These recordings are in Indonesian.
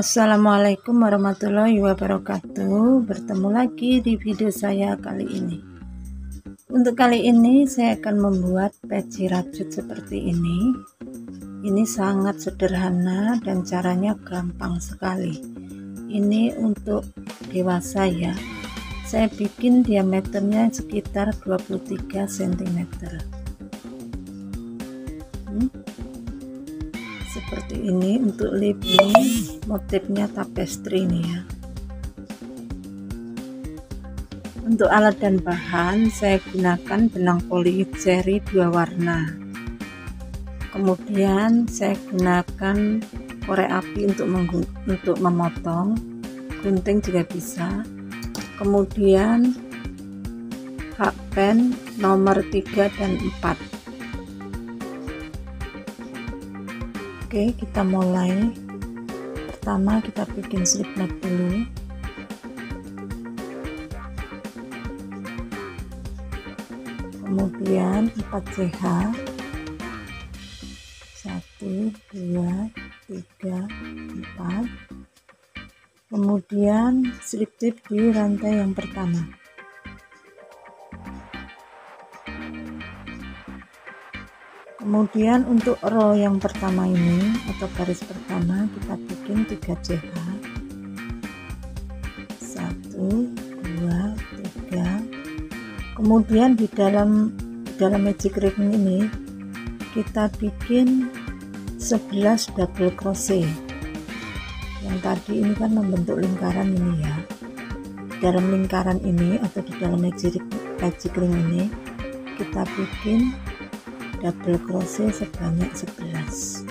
Assalamualaikum warahmatullahi wabarakatuh. Bertemu lagi di video saya kali ini. Untuk kali ini saya akan membuat peci rajut seperti ini. Ini sangat sederhana dan caranya gampang sekali. Ini untuk dewasa ya. Saya bikin diameternya sekitar 23 cm. Seperti ini untuk lipnya, motifnya tapestri ini ya. Untuk alat dan bahan saya gunakan benang polyester 2 warna. Kemudian saya gunakan korek api untuk memotong, gunting juga bisa. Kemudian hakpen nomor 3 dan 4. Oke, kita mulai. Pertama kita bikin slip knot dulu. Kemudian 4 CH. 1, 2, 3, 4. Kemudian slip tip di rantai yang pertama. Kemudian untuk row yang pertama ini atau garis pertama kita bikin 3 CH. 1, 2, 3. Kemudian di dalam magic ring ini kita bikin 11 double crochet. Yang tadi ini kan membentuk lingkaran ini ya. Di dalam lingkaran ini atau di dalam magic ring ini kita bikin double crochet sebanyak 11.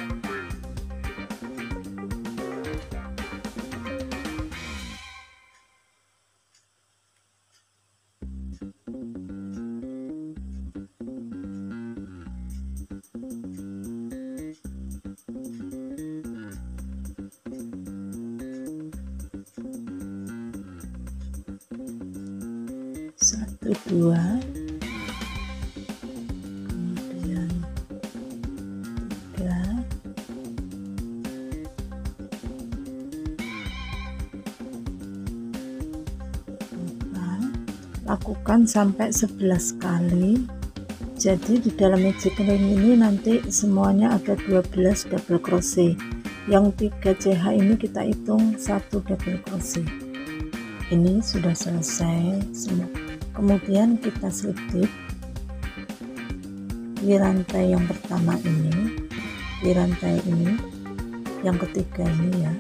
Satu, dua. Lakukan sampai 11 kali. Jadi di dalam magic ring ini nanti semuanya ada 12 double crochet. Yang 3 CH ini kita hitung 1 double crochet. Ini sudah selesai semua. Kemudian kita slip tip di rantai yang pertama ini, di rantai ini yang ketiga ini ya,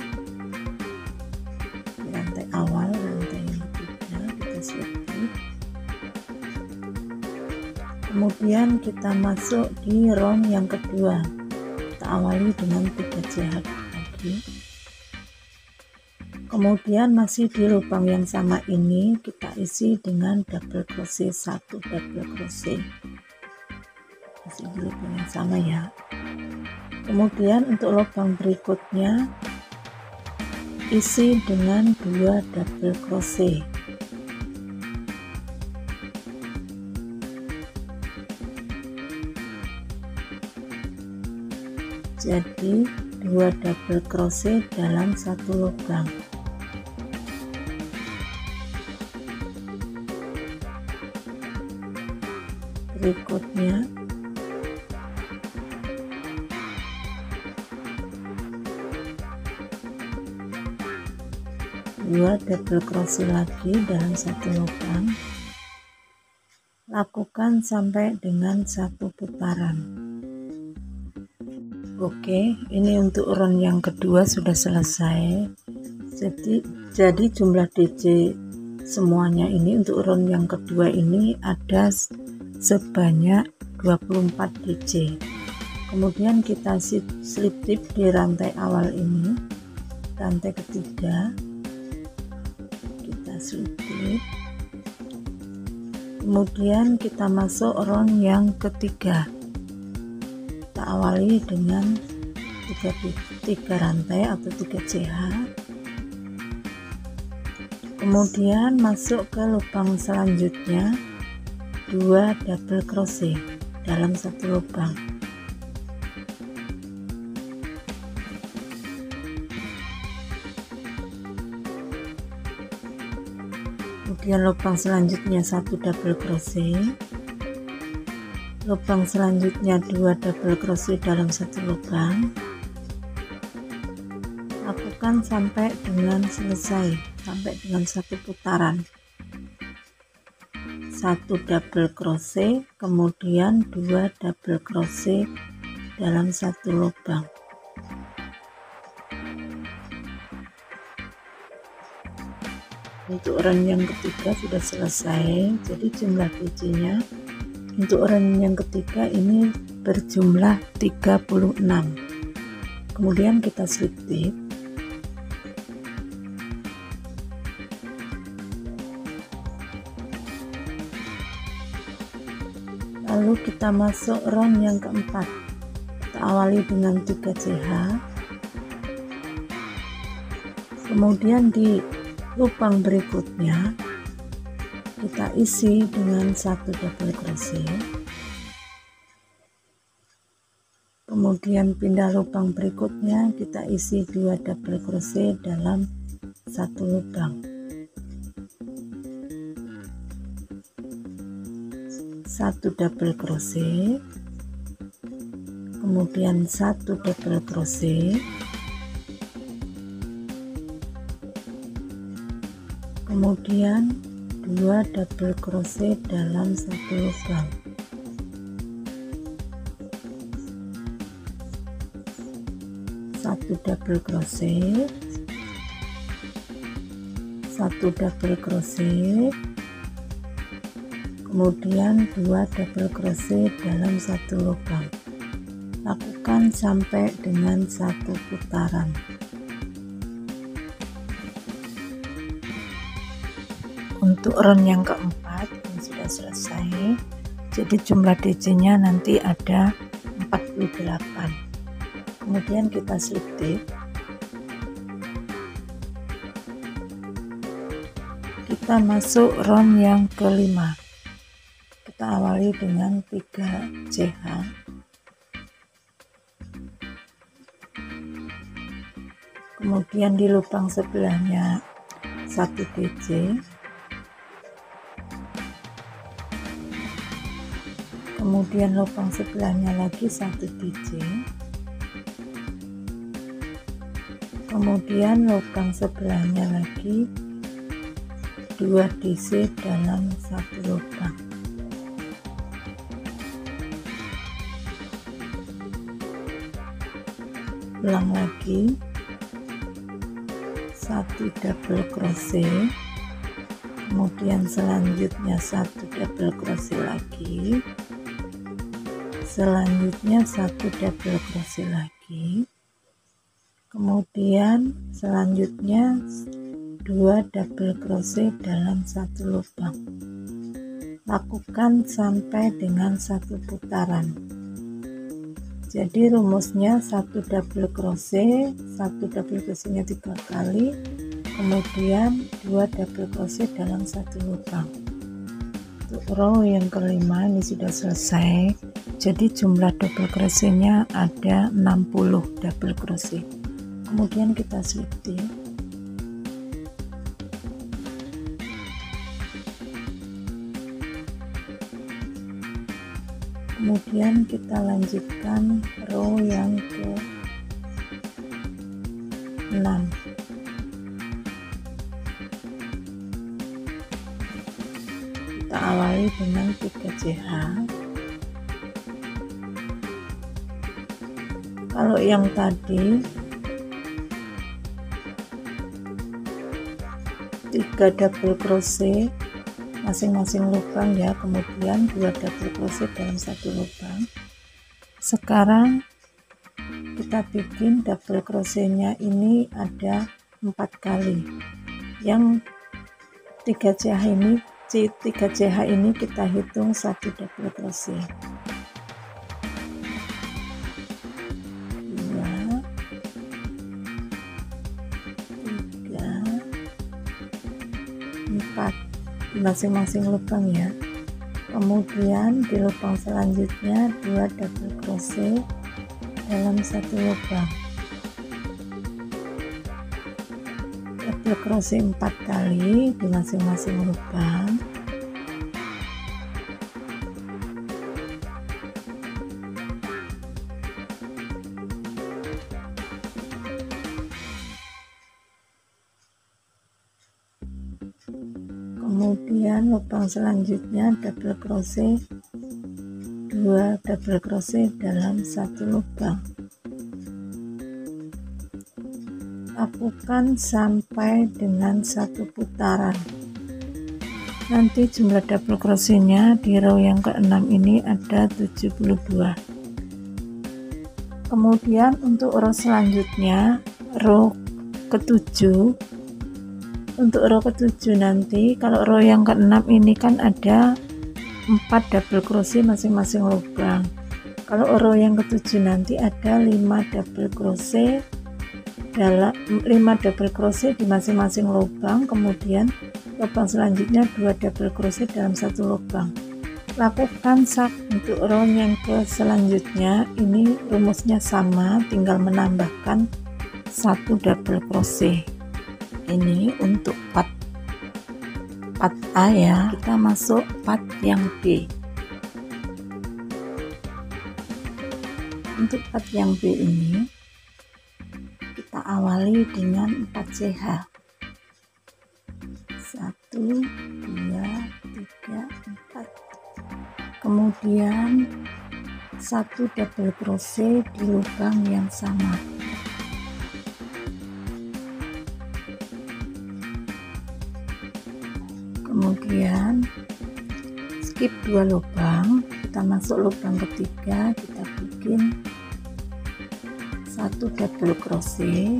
di rantai awal, rantai yang ketiga kita slip. Kemudian kita masuk di round yang kedua. Kita awali dengan 3 CH lagi. Kemudian masih di lubang yang sama ini kita isi dengan double crochet, 1 double crochet. Masih di lubang yang sama ya. Kemudian untuk lubang berikutnya isi dengan 2 double crochet. Jadi 2 double crochet dalam satu lubang. Berikutnya dua double crochet lagi dalam satu lubang. Lakukan sampai dengan satu putaran. Oke, ini untuk round yang kedua sudah selesai. Jadi jumlah DC semuanya ini untuk round yang kedua ini ada sebanyak 24 DC. Kemudian kita slip tip di rantai awal ini, rantai ketiga. Kita slip tip. Kemudian kita masuk round yang ketiga. Kita awali dengan 3 rantai atau 3 CH. Kemudian masuk ke lubang selanjutnya 2 double crochet dalam satu lubang. kemudian lubang selanjutnya 1 double crochet, lubang selanjutnya 2 double crochet dalam satu lubang. Lakukan sampai dengan selesai, sampai dengan satu putaran. 1 double crochet kemudian 2 double crochet dalam satu lubang. Untuk round yang ketiga sudah selesai, jadi jumlah bijinya untuk round yang ketiga ini berjumlah 36. Kemudian kita slip tip. Lalu kita masuk round yang keempat. Kita awali dengan 3 CH. Kemudian di lubang berikutnya kita isi dengan 1 double crochet, kemudian pindah lubang berikutnya kita isi 2 double crochet dalam satu lubang. 1 double crochet kemudian 1 double crochet, kemudian 2 double crochet dalam satu lubang. Satu double crochet kemudian 2 double crochet dalam satu lubang. Lakukan sampai dengan satu putaran. Untuk round yang keempat ini sudah selesai, jadi jumlah DC nya nanti ada 48. Kemudian kita slip tip. Kita masuk round yang kelima. Kita awali dengan 3 CH. Kemudian di lubang sebelahnya 1 DC. Kemudian lubang sebelahnya lagi 1 DJ, kemudian lubang sebelahnya lagi 2 DC dalam satu lubang. Ulang lagi 1 double crochet, kemudian selanjutnya 1 double crochet lagi, selanjutnya 1 double crochet lagi, kemudian selanjutnya 2 double crochet dalam satu lubang. Lakukan sampai dengan satu putaran. Jadi rumusnya 1 double crochet, 1 double crochetnya 3 kali, kemudian 2 double crochet dalam satu lubang. Untuk row yang kelima ini sudah selesai, jadi jumlah double crochetnya ada 60 double crochet. Kemudian kita slip tip. Kemudian kita lanjutkan row yang ke 6. Kita awali dengan 3 CH. Kalau yang tadi 3 double crochet masing-masing lubang ya, kemudian 2 double crochet dalam satu lubang. Sekarang kita bikin double crochetnya ini ada 4 kali. Yang 3 CH ini kita hitung 1 double crochet. 4 masing-masing lubang ya, kemudian di lubang selanjutnya 2 double crochet dalam satu lubang. kita crochet 4 kali di masing-masing lubang. Kemudian lubang selanjutnya double crochet, 2 double crochet dalam satu lubang. Lakukan sampai dengan satu putaran. Nanti jumlah double crochetnya di row yang ke-6 ini ada 72. Kemudian untuk row selanjutnya, row ke-7, untuk row ke-7 nanti, kalau row yang ke-6 ini kan ada 4 double crochet masing-masing lubang. Kalau row yang ke-7 nanti ada 5 double crochet dalam 5 double crochet di masing-masing lubang, kemudian lubang selanjutnya 2 double crochet dalam satu lubang. Lakukan untuk row yang ke selanjutnya ini rumusnya sama, tinggal menambahkan 1 double crochet. Ini untuk part A ya, kita masuk part yang B. Untuk part yang B ini kita awali dengan 4 CH. 1 2 3 4. Kemudian 1 double crochet di lubang yang sama. Kemudian skip 2 lubang, kita masuk lubang ketiga, kita bikin 1 double crochet,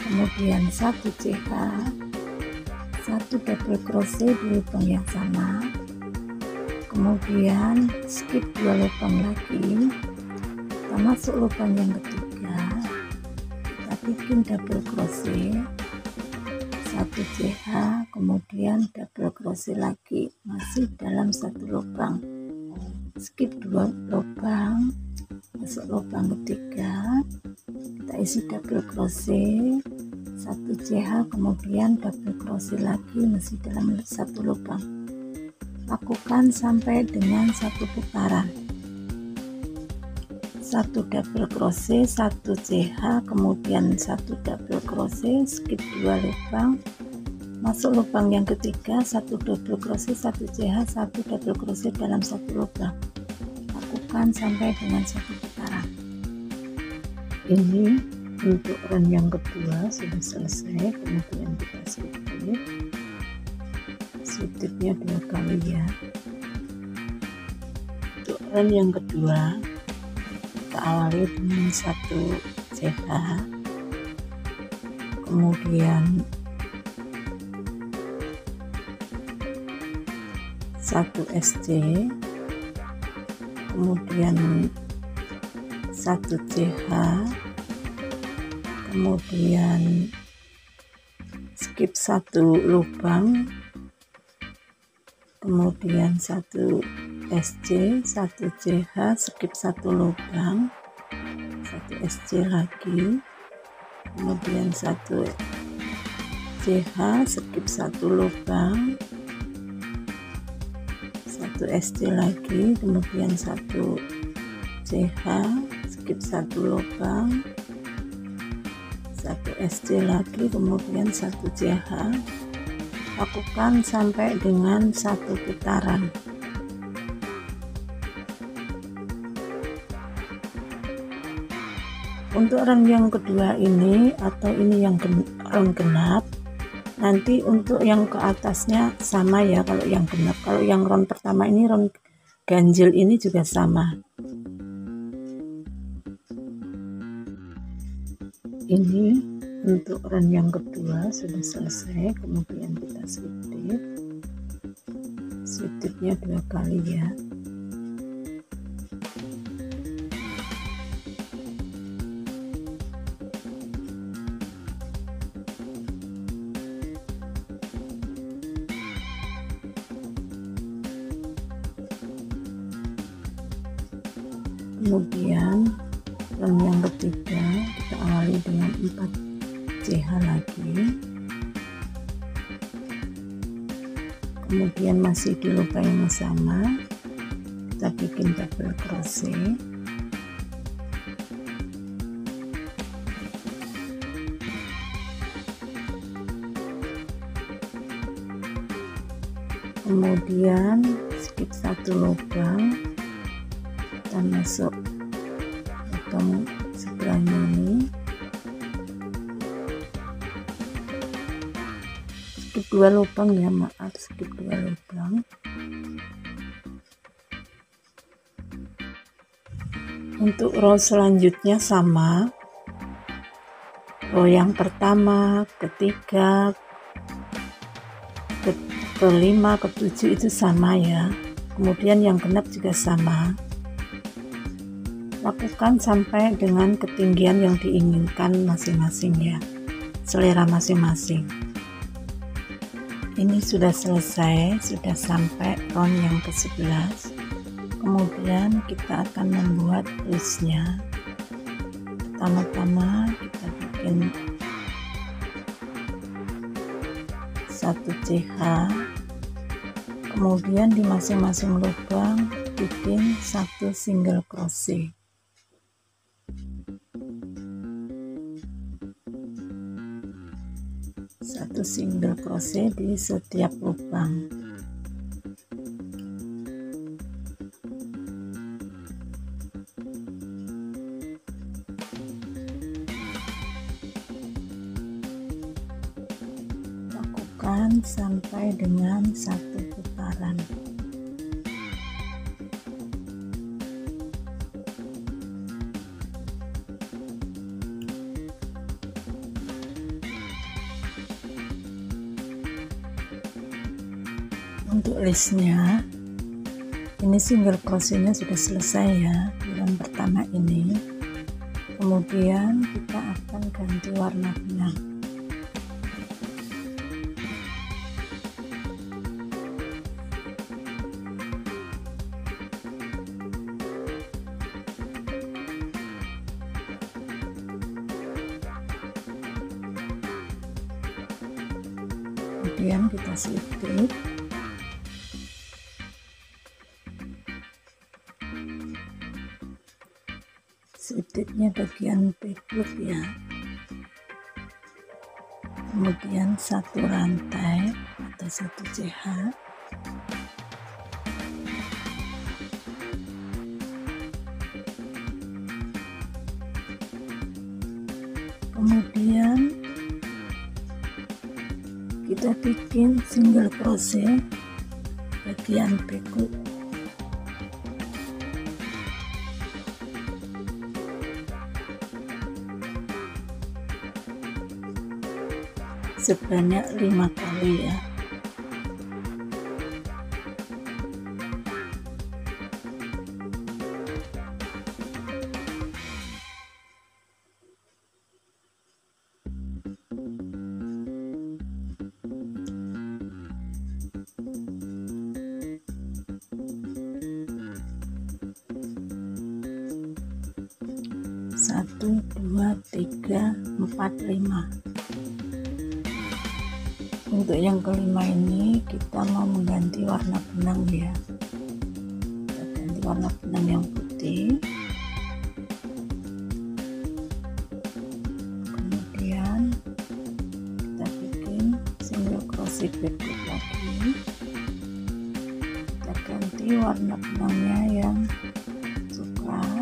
kemudian 1 CH, 1 double crochet di lubang yang sama, kemudian skip 2 lubang lagi, kita masuk lubang yang ketiga, kita bikin double crochet, 1 CH, kemudian double crochet lagi, masih dalam satu lubang, skip 2 lubang, masuk lubang ketiga, kita isi double crochet, 1 CH, kemudian double crochet lagi masih dalam satu lubang. Lakukan sampai dengan satu putaran. 1 double crochet, 1 CH, kemudian 1 double crochet, skip 2 lubang, masuk lubang yang ketiga, 1 double crochet, 1 CH, 1 double crochet dalam satu lubang. Sampai dengan satu putaran. Ini untuk round yang kedua sudah selesai, kemudian kita sweep tipnya 2 kali ya. Untuk round yang kedua kita awali dengan 1 CH, kemudian 1 SC, kemudian 1 CH, kemudian skip 1 lubang, kemudian 1 SC, 1 CH, skip 1 lubang, 1 SC lagi, kemudian 1 CH, skip 1 lubang, 1 SC lagi, kemudian 1 CH, skip 1 lubang, 1 SC lagi, kemudian 1 CH. Lakukan sampai dengan satu putaran. Untuk round yang kedua ini atau ini yang round genap, nanti untuk yang ke atasnya sama ya, kalau yang genap. Kalau yang round pertama ini, round ganjil ini juga sama. Ini untuk round yang kedua sudah selesai, kemudian kita sweep tipnya 2 kali ya. Kemudian round yang ketiga kita awali dengan 4 CH lagi, kemudian masih di lubang yang sama kita bikin double crochet. Kemudian skip satu lubang, kita masuk lubang sebelahnya ini, skip dua lubang ya, maaf, skip dua lubang. Untuk row selanjutnya sama, row yang pertama, ketiga, kelima, ketujuh itu sama ya, kemudian yang genap juga sama. Lakukan sampai dengan ketinggian yang diinginkan masing-masing ya, selera masing-masing. Ini sudah selesai, sudah sampai round yang ke-11. Kemudian kita akan membuat loose-nya. Pertama-tama kita bikin 1 CH, kemudian di masing-masing lubang bikin 1 single crochet. Satu single crochet di setiap lubang. Sampai dengan 1 putaran. Untuk listnya, ini single crochetnya sudah selesai ya, yang pertama ini. Kemudian kita akan ganti warna benang. Kemudian kita selipin, selipinnya bagian peluk ya, kemudian 1 rantai atau 1 CH, kemudian kita bikin single crochet bagian back-up. Sebanyak 5 kali ya. Satu, dua, tiga, empat, lima. Untuk yang kelima ini kita mau mengganti warna benang ya, kita ganti warna benang yang putih, kemudian kita bikin single crochet berikut lagi, kita ganti warna benangnya yang coklat.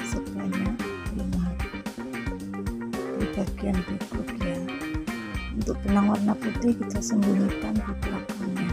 Sebanyak 5 di bagian berikut ya. Untuk benang warna putih kita sembunyikan di belakangnya.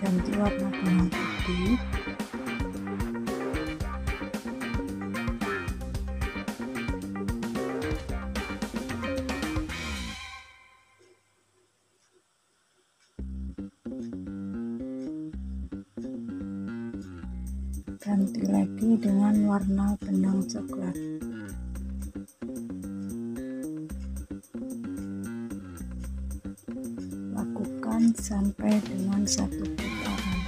ganti warna dengan putih. Ganti lagi dengan warna benang coklat. Lakukan sampai dengan satu putaran.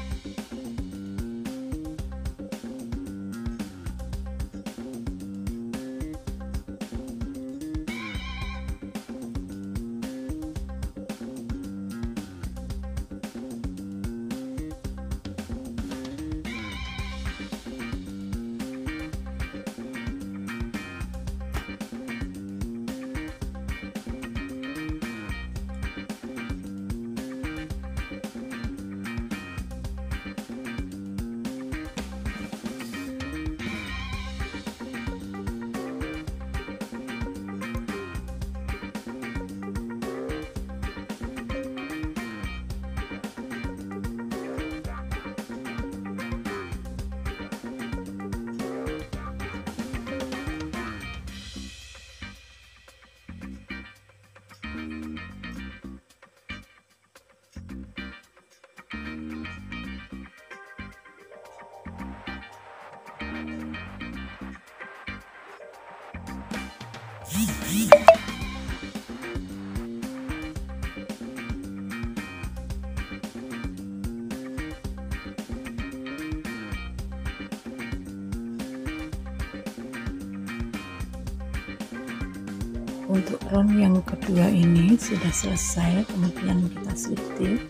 Untuk round yang kedua ini sudah selesai, kemudian kita slip-tip.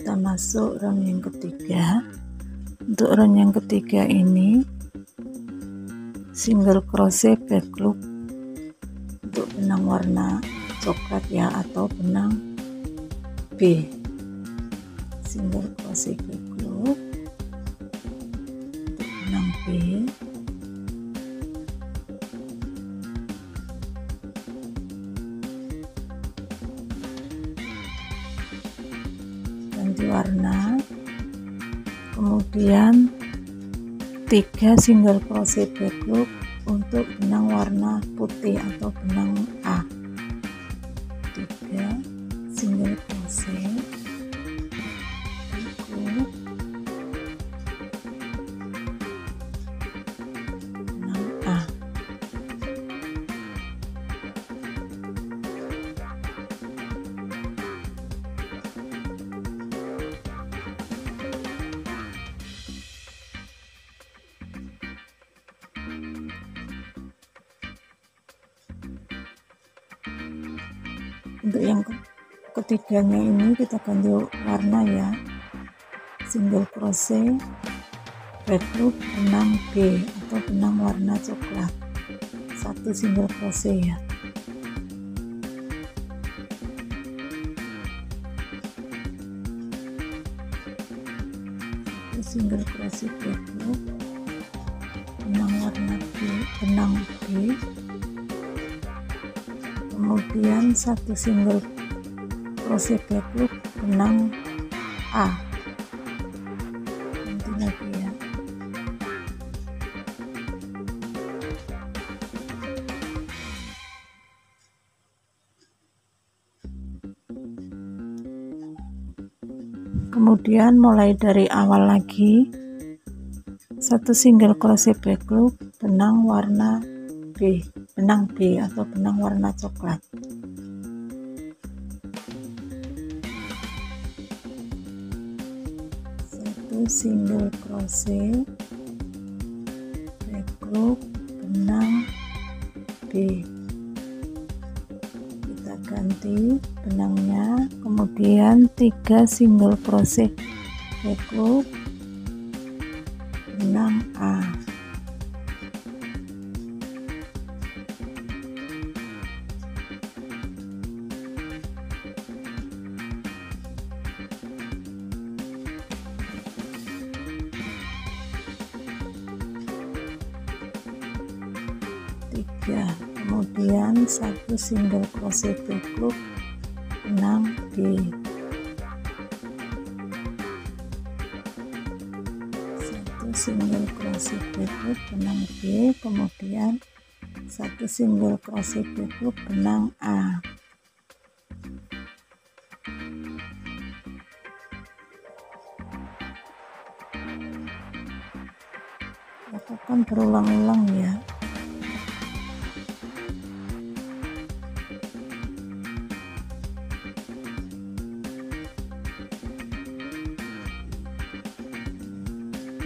Kita masuk round yang ketiga. Untuk round yang ketiga ini single crochet back loop untuk benang warna coklat ya, atau benang B. Single crochet back loop untuk benang B. Warna, kemudian 3 single crochet back loop untuk benang warna putih atau benang A. 3 single crochet back loop benang A. Untuk yang ketiganya ini kita ganti warna ya, single crochet back loop benang B atau benang warna coklat. 1 single crochet ya. Single crochet back loop benang warna B, benang B. Kemudian 1 single crochet back loop benang A. Nanti lagi ya. Kemudian mulai dari awal lagi. 1 single crochet back loop benang warna B, benang B atau benang warna coklat. Satu single crochet back loop benang B, kita ganti benangnya. Kemudian 3 single crochet back loop benang A. 3, kemudian satu single crochet hook 6D, satu single crochet hook 6D, kemudian satu single crochet hook benang A. Lakukan berulang-ulang ya.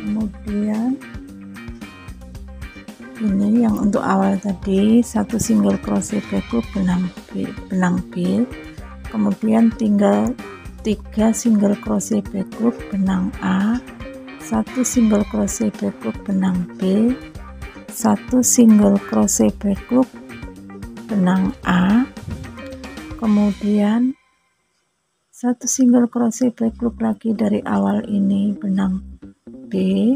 Kemudian ini yang untuk awal tadi, satu single crochet back hook benang B, kemudian tinggal 3 single crochet back hook benang A, satu single crochet back hook benang B, satu single crochet back hook benang A, kemudian satu single crochet back hook lagi dari awal ini benang B,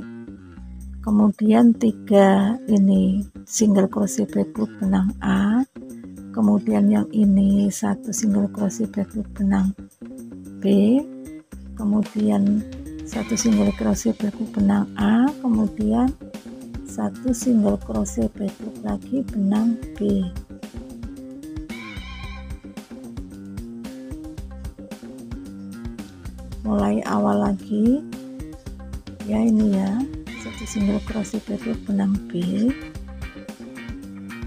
kemudian 3 ini single crochet back hook benang A, kemudian yang ini satu single crochet back hook benang B, kemudian satu single crochet back hook benang A, kemudian satu single crochet back hook lagi benang B. Mulai awal lagi ya, ini ya, satu single crochet back hook benang B,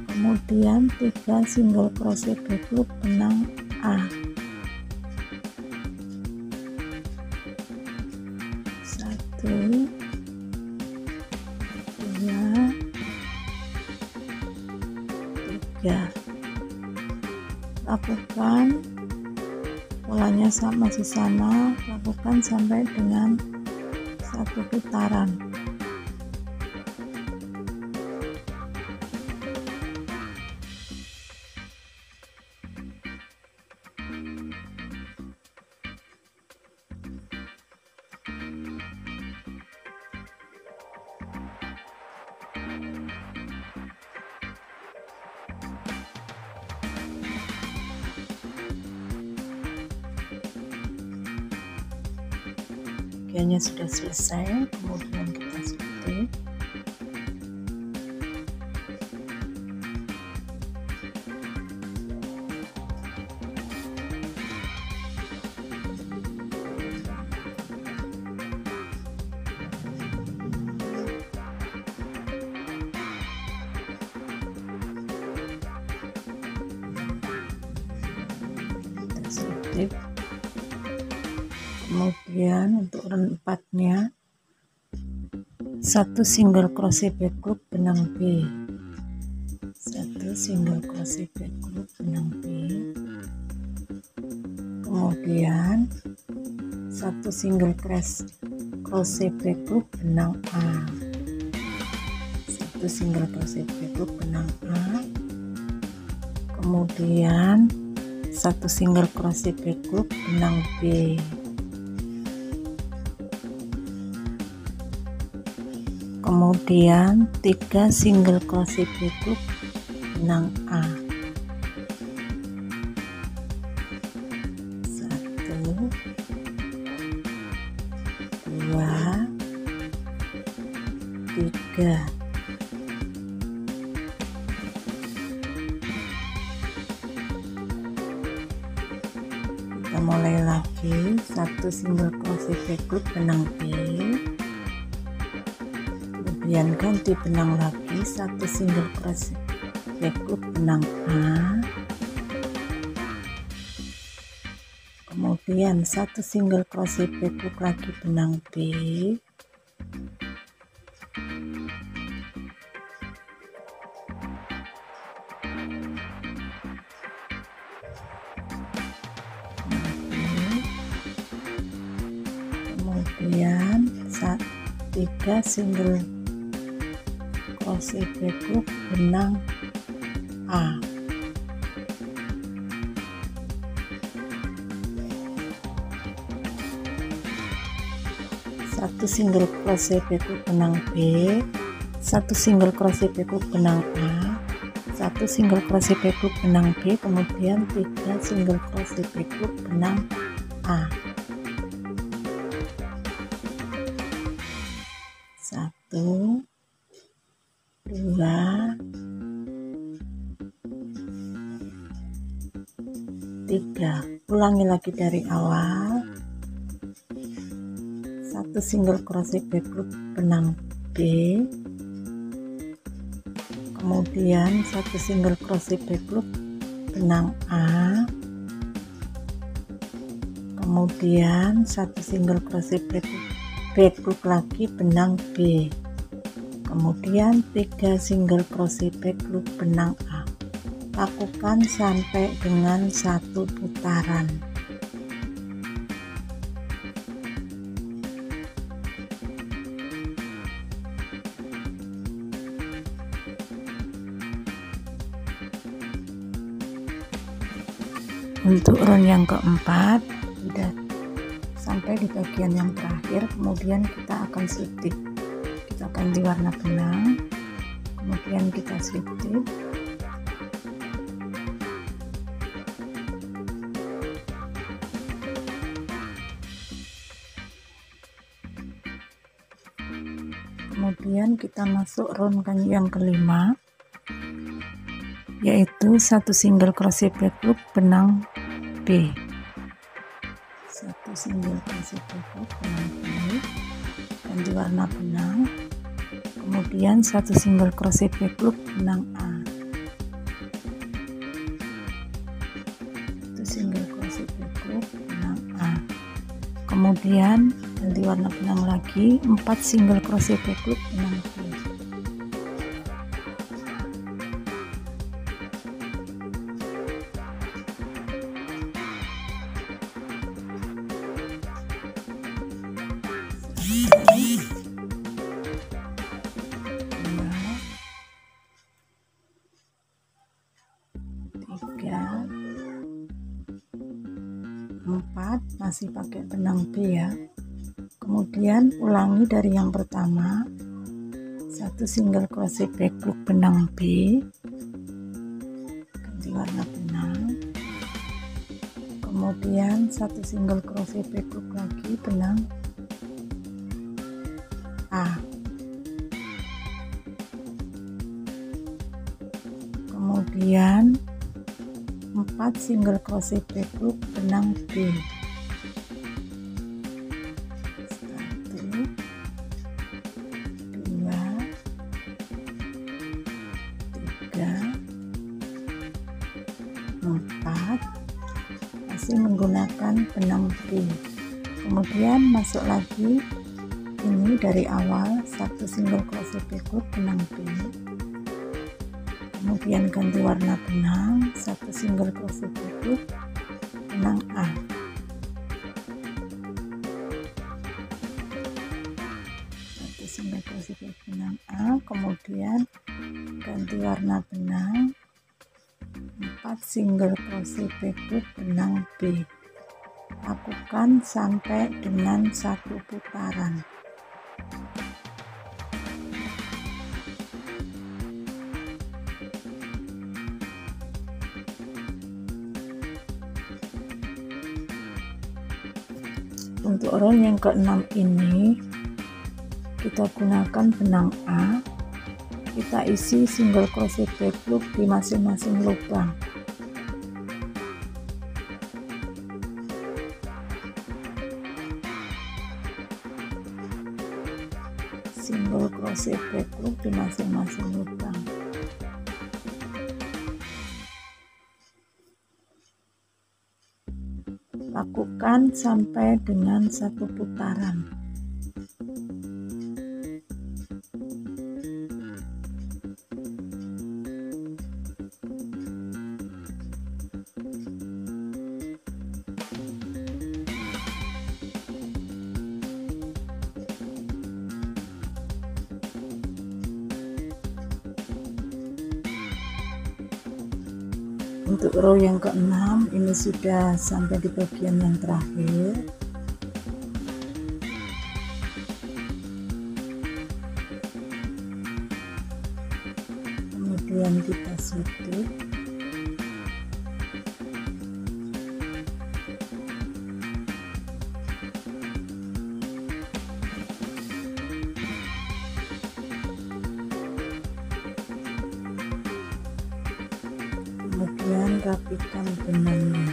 kemudian 3 single crochet back hook benang A, lakukan polanya masih sama, lakukan sampai dengan 1 putaran. Bagiannya sudah selesai, kemudian kita suntik. Kemudian untuk row 4-nya, satu single crochet back hook benang B, satu single crochet back hook benang B, kemudian satu single crochet back hook benang A, satu single crochet back hook benang A, kemudian satu single crochet back hook benang B. Kemudian 3 single crochet back hook benang A, 1, 2, 3. Kita mulai lagi, satu single crochet back hook benang B, kemudian ganti benang lagi, satu single crochet back hook benang A, kemudian satu single crochet back hook lagi benang B, kemudian 3 single crochet back hook benang A, satu single crochet back hook benang B, satu single crochet back hook benang A, satu 1 single crochet backloop benang B, kemudian 3 single crochet backloop benang A. 1 2 3. Ulangi lagi dari awal. 1 single crochet backloop benang B, kemudian 1 single crochet backloop benang A, kemudian 1 single crochet backloop lagi benang B, kemudian 3 single crochet backloop benang A. Lakukan sampai dengan 1 putaran. Untuk round yang keempat sudah sampai di bagian yang terakhir, kemudian kita akan slip tip. Kita ganti warna benang, kemudian kita slip tip. Kemudian kita masuk round yang kelima, yaitu 1 single crochet backloop benang B, 1 single crochet backloop benang B, ganti warna benang, kemudian 1 single crochet backloop benang A, 1 single crochet backloop benang A, kemudian ganti warna benang lagi, 4 single crochet backloop benang B. Masih pakai benang B ya. Kemudian ulangi dari yang pertama, 1 single crochet backloop benang B, ganti warna benang, kemudian 1 single crochet backloop lagi benang A, kemudian 4 single crochet backloop benang B, 1 2 3 4, masih menggunakan benang B. Kemudian masuk lagi ini dari awal, 1 single crochet backloop benang B, kemudian ganti warna benang, 1 single crochet backloop benang A, single crochet backloop benang A, kemudian ganti warna benang, 4 single crochet backloop benang B. Lakukan sampai dengan 1 putaran. Untuk round yang ke-6 ini kita gunakan benang A, kita isi single crochet backloop di masing-masing lubang. Single crochet backloop di masing-masing lubang. Lakukan sampai dengan 1 putaran. Untuk row yang ke-6 ini sudah sampai di bagian yang terakhir. Kemudian kita suntik. Kemudian rapikan benangnya,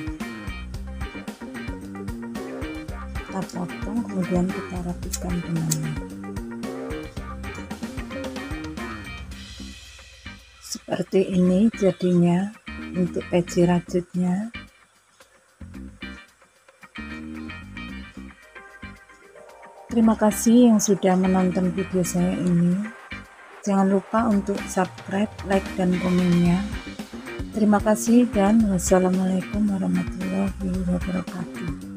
kita potong, kemudian kita rapikan benangnya seperti ini jadinya untuk peci rajutnya. Terima kasih yang sudah menonton video saya ini, jangan lupa untuk subscribe, like, dan komennya. Terima kasih dan wassalamualaikum warahmatullahi wabarakatuh.